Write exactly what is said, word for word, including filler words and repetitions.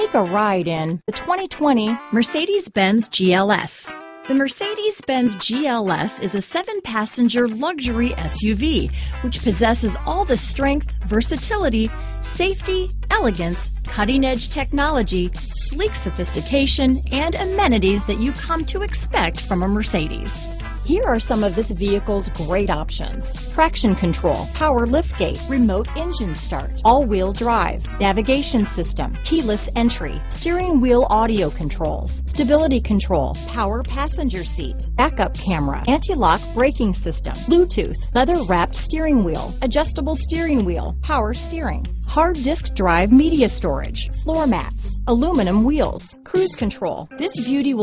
Take a ride in the twenty twenty Mercedes-Benz G L S. The Mercedes-Benz G L S is a seven passenger luxury S U V, which possesses all the strength, versatility, safety, elegance, cutting-edge technology, sleek sophistication, and amenities that you come to expect from a Mercedes. Here are some of this vehicle's great options: traction control, power liftgate, remote engine start, all-wheel drive, navigation system, keyless entry, steering wheel audio controls, stability control, power passenger seat, backup camera, anti-lock braking system, Bluetooth, leather-wrapped steering wheel, adjustable steering wheel, power steering, hard disk drive media storage, floor mats, aluminum wheels, cruise control. This beauty will